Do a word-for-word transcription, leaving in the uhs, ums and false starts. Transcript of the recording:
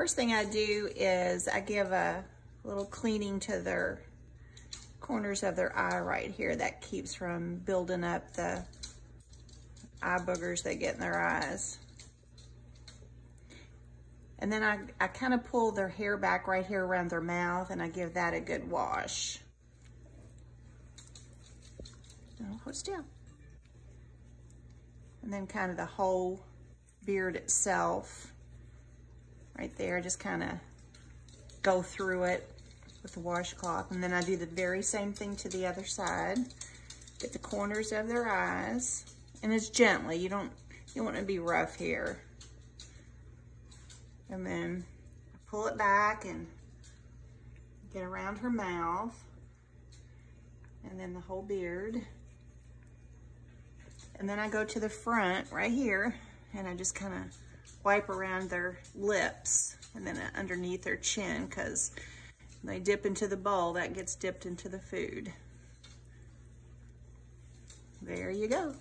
First thing I do is I give a little cleaning to their corners of their eye right here. That keeps from building up the eye boogers they get in their eyes. And then I, I kind of pull their hair back right here around their mouth, and I give that a good wash. And I'll hold still. And then kind of the whole beard itself right there, just kind of go through it with the washcloth. And then I do the very same thing to the other side. Get the corners of their eyes, and it's gently. You don't, you don't want it to be rough here. And then pull it back and get around her mouth, and then the whole beard. And then I go to the front right here, and I just kind of wipe around their lips and then underneath their chin, because when they dip into the bowl, that gets dipped into the food. There you go.